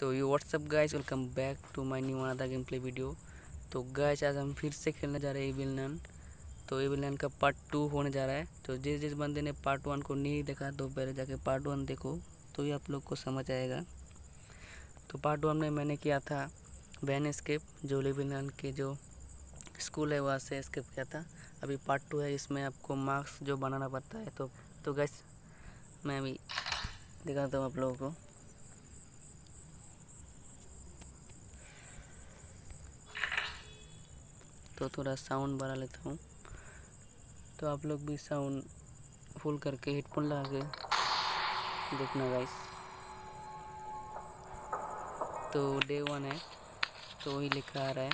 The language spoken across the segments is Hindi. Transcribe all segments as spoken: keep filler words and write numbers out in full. तो ये what's up guys, welcome back to my new another game play video. तो गाइज आज हम फिर से खेलने जा रहे हैं एविल नन। तो एविल नन का पार्ट टू होने जा रहा है। तो जिस जिस बंदे ने पार्ट वन को नहीं देखा तो पहले जाके पार्ट वन देखो, तो ये आप लोग को समझ आएगा। तो पार्ट वन में मैंने किया था वैन एस्केप, जो एविल नन के जो स्कूल है वहाँ से एस्केप किया था। अभी पार्ट टू है, इसमें आपको मास्क जो बनाना पड़ता है। तो तो गाइज मैं अभी दिखाता हूँ आप लोगों को। तो थोड़ा साउंड बढ़ा लेता हूँ, तो आप लोग भी साउंड फुल करके हेडफोन लगा के देखना गाइस। तो डे वन है, तो वही लिखा आ रहा है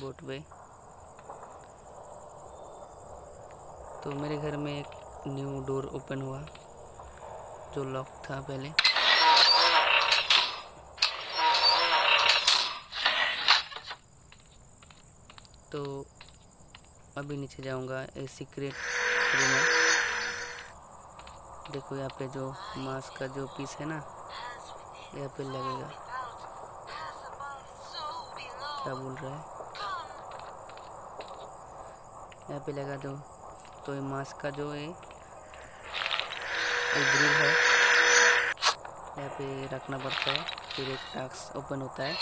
बोट पे। तो मेरे घर में एक न्यू डोर ओपन हुआ जो लॉक था पहले। तो अभी नीचे जाऊंगा ए सीक्रेट रूम में। देखो यहाँ पे जो मास्क का जो पीस है ना, यहाँ पे लगेगा। क्या बोल रहा है, यहाँ पे लगा दो। तो ये मास्क का जो है ग्रिल है, यहाँ पे रखना पड़ता है। फिर एक टास्क ओपन होता है,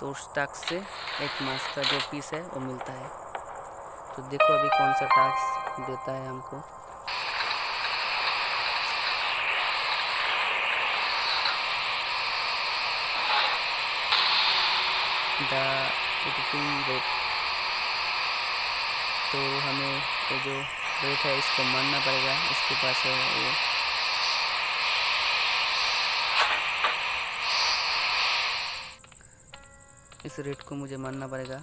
तो उस टास्क से एक मास्क का जो पीस है वो मिलता है। तो देखो अभी कौन सा टास्क देता है हमको। द एडिटिंग रेट, तो हमें ये जो रेट है इसको मानना पड़ेगा। इसके पास है वो, इस रेट को मुझे मानना पड़ेगा।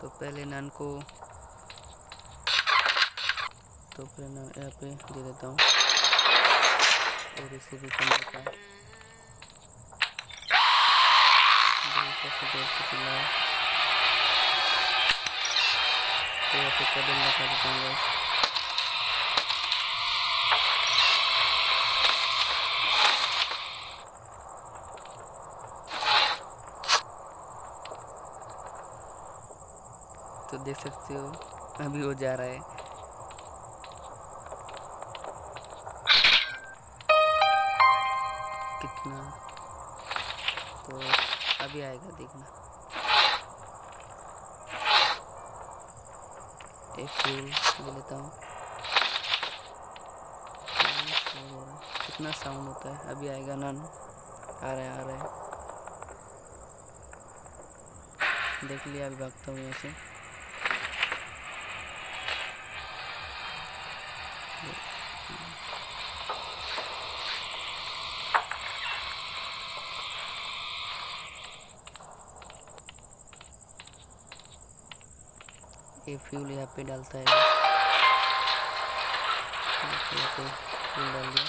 तो पहले नन को तो पहले नन यहाँ पे दे देता हूँ और इसे भी कम देता है। तो यहाँ पे कदम लगा देता हूँ। तो देख सकते हो अभी वो जा रहा है। कितना तो अभी आएगा देखना। एक फूल ले लेता हूँ, कितना साउंड होता है। अभी आएगा नन, आ रहा है आ रहा है देख लिया। अभी भागता हूँ यहाँ से। ये फ्यूल यहाँ पे डालता है, पे फ्यूल डाल दिया।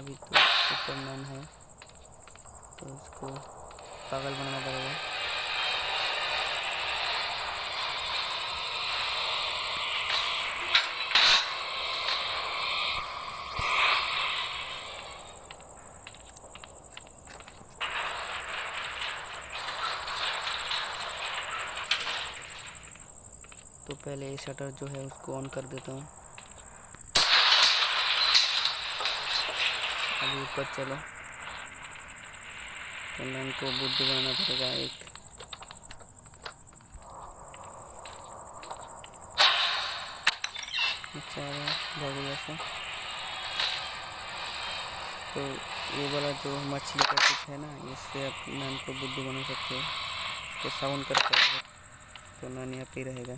अभी तो ऊपर नन है, तो उसको पागल बनाना पड़ेगा। तो पहले ये शटर जो है उसको ऑन कर देता हूँ। अभी ऊपर चलो, तो नन को बुद्धि बनाना पड़ेगा एक। अच्छा भागो ऐसा। तो ये वाला जो मछली का कुछ है ना, इससे आप नन को बुद्धि बना सकते हो। तो साउंड करते हैं, तो नन यहाँ पे रहेगा।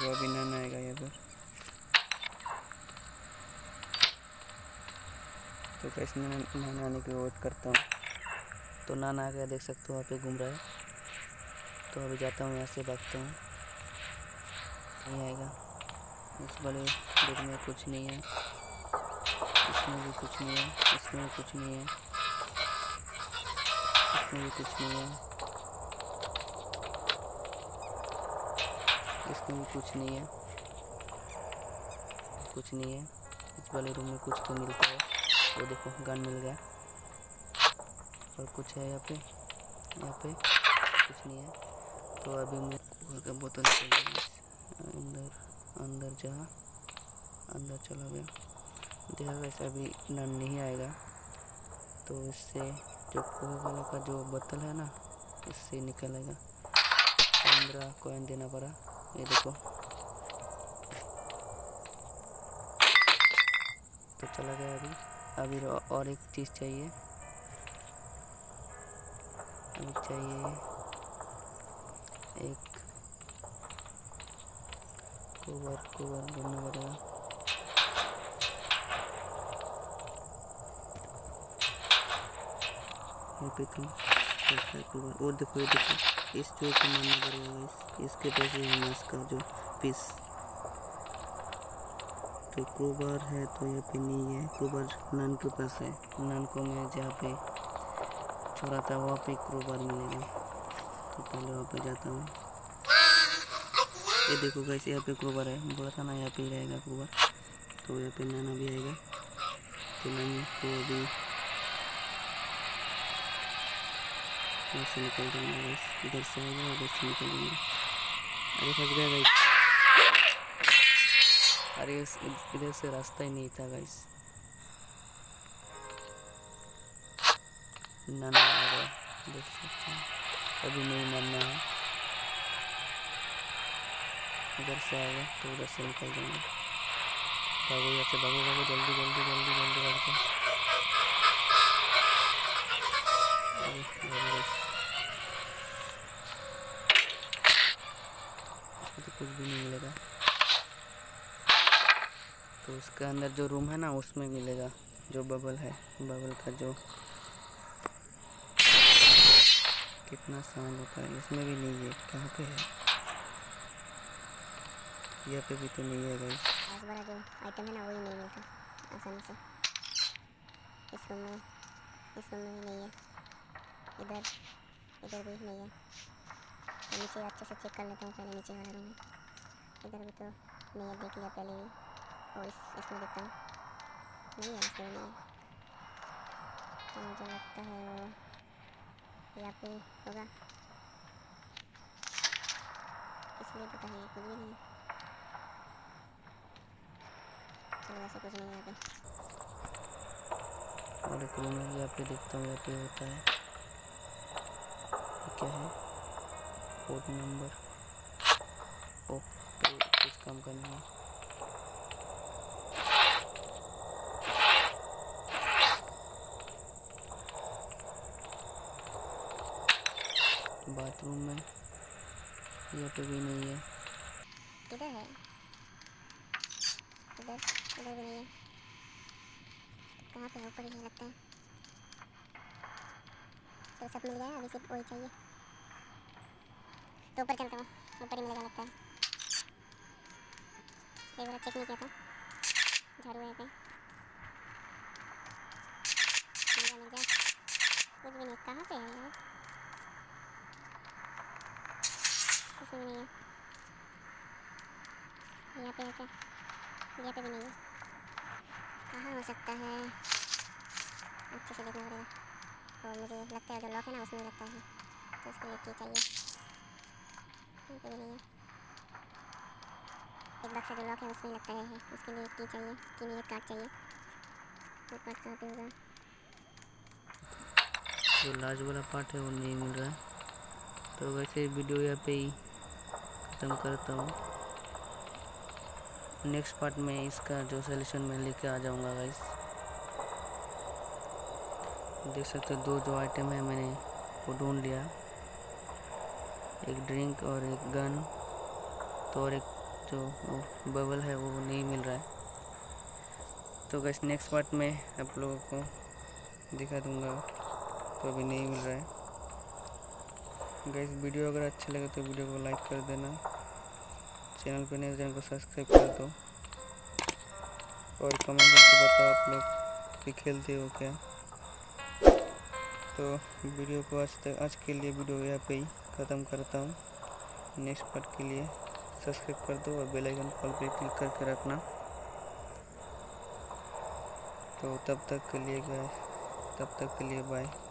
तो अभी नन आएगा यहाँ पर। तो कैसे नन आने की वेट करता हूँ। तो नन आ गया, देख सकते हो वहाँ पे घूम रहा है। तो अभी जाता हूँ यहाँ से, भागता हूँ। नहीं आएगा इस बड़े डेट में, कुछ नहीं है। इस इसमें भी कुछ नहीं है, इसमें भी कुछ नहीं है, इसमें भी कुछ नहीं है, इसमें भी कुछ नहीं है, कुछ नहीं है। इस वाले रूम में कुछ तो मिलता है, वो देखो गन मिल गया। और कुछ है यहाँ पे, यहाँ पे कुछ नहीं है। तो अभी मैं घर का बोतल अंदर अंदर जा अंदर चला गया। देखा वैसे अभी नन नहीं आएगा, तो इससे जो कोहे वाला का जो बोतल है ना, उससे निकलेगा। पंद्रह कॉइन देना पड़ा। ये देखो, तो चला गया। अभी अभी और एक चीज़ चाहिए, अभी चाहिए एक कोबर कोबर ढूंढना पड़ेगा। यहाँ पे तुम कोबर, और देखो ये देखो इस चोर को मारना पड़ेगा। इस इसके पास है इसका जो पीस, तो कोबर है तो यहाँ पे नहीं है। कोबर नन के पास है। नन को मैं जहाँ पे छोड़ा था वहाँ पे कोबर मिलेगा। तो पहले वहाँ पे जाता हूँ। ये देखो गाइस, यहाँ पे कोबर है। बोला था ना यहाँ पे रहेगा कोबर। तो यहाँ पे नाना भी आएगा, तो नानी को अभी यहाँ से निकल जाऊँगा गाइस। इधर से आएगा, उधर से निकल जाऊँगा। अरे फंस गया गाइस। अरे इधर से रास्ता ही नहीं था गाइस। नाना आ गया, देख सकते हैं। अभी नहीं मरना है। इधर से आएगा तो उधर से निकल जाएंगे। भागो यहाँ से, भागो भागो, जल्दी जल्दी जल्दी जल्दी भागो। तो कुछ भी नहीं मिलेगा। तो उसके अंदर जो रूम है ना, उसमें मिलेगा जो बबल है। बबल का जो कितना साउंड होता है, इसमें भी नहीं है। कहाँ पे है? यहाँ पे भी तो नहीं है गाइस। आज वाला जो आइटम है ना, वही नहीं मिलता आसानी से। इस रूम में, इस रूम में नहीं है। इधर इधर भी नहीं है। तो नीचे अच्छे से चेक कर लेता हूँ पहले नीचे वाला रूम में। इधर भी तो नहीं है, देख लिया पहले ही। और इस इसमें देखता हूँ, नहीं है इसमें नहीं। तो मुझे लगता है यहाँ पे होगा, इसलिए पता नहीं कुछ भी नहीं है। ऐसा कुछ नहीं आता। और एक रूम है, यहाँ पे देखता हूँ यहाँ पे होता है क्या है। कोड नंबर ओ, कुछ काम करना है। बाथरूम में यहाँ पे भी नहीं है। किधर है? इधर इधर भी नहीं है। कहाँ पे? ऊपर ही लगता है। तो सब मिल गया, अभी सिर्फ वही चाहिए। तो ऊपर चलता हूँ, ऊपर ही मिलेगा लगता है। एक बार चेक नहीं किया था। झाड़ू है यहाँ पे, मिल गया मिल गया। कुछ भी नहीं। कहाँ पे है यार? कुछ भी नहीं है। यहाँ पे है क्या? यहाँ पे भी नहीं है। कहाँ हो सकता है? अच्छे से देखना पड़ेगा। और मुझे लगता है जो लॉक है ना, उसमें लगता है। तो उसको एक की चाहिए। यहाँ पे भी नहीं है। एक बक्सा जो लॉक है उसमें लगता है, उसके लिए एक की चाहिए। की नहीं, एक कार्ड चाहिए। वो कार्ड कहाँ पे होगा? जो लास्ट वाला पार्ट है वो नहीं मिल रहा है। तो वैसे वीडियो यहाँ पे ही खत्म करता हूँ। नेक्स्ट पार्ट में इसका जो सॉल्यूशन मैं लेके आ जाऊंगा गाइस। देख सकते हो, दो जो आइटम है मैंने वो ढूंढ लिया। एक ड्रिंक और एक गन। तो और एक जो बबल है वो नहीं मिल रहा है। तो गाइस नेक्स्ट पार्ट में आप लोगों को दिखा दूंगा। तो अभी नहीं मिल रहा है गाइस। वीडियो अगर अच्छा लगे तो वीडियो को लाइक कर देना। चैनल पर नए, चैनल को सब्सक्राइब कर दो। और कमेंट करके बताओ आप लोग भी खेलते हो क्या? तो वीडियो को आज तक आज के लिए वीडियो यहाँ पे ही ख़त्म करता हूँ। नेक्स्ट पार्ट के लिए सब्सक्राइब कर दो और बेल आइकन कॉल पर क्लिक करके रखना। तो तब तक के लिए गए तब तक के लिए बाय।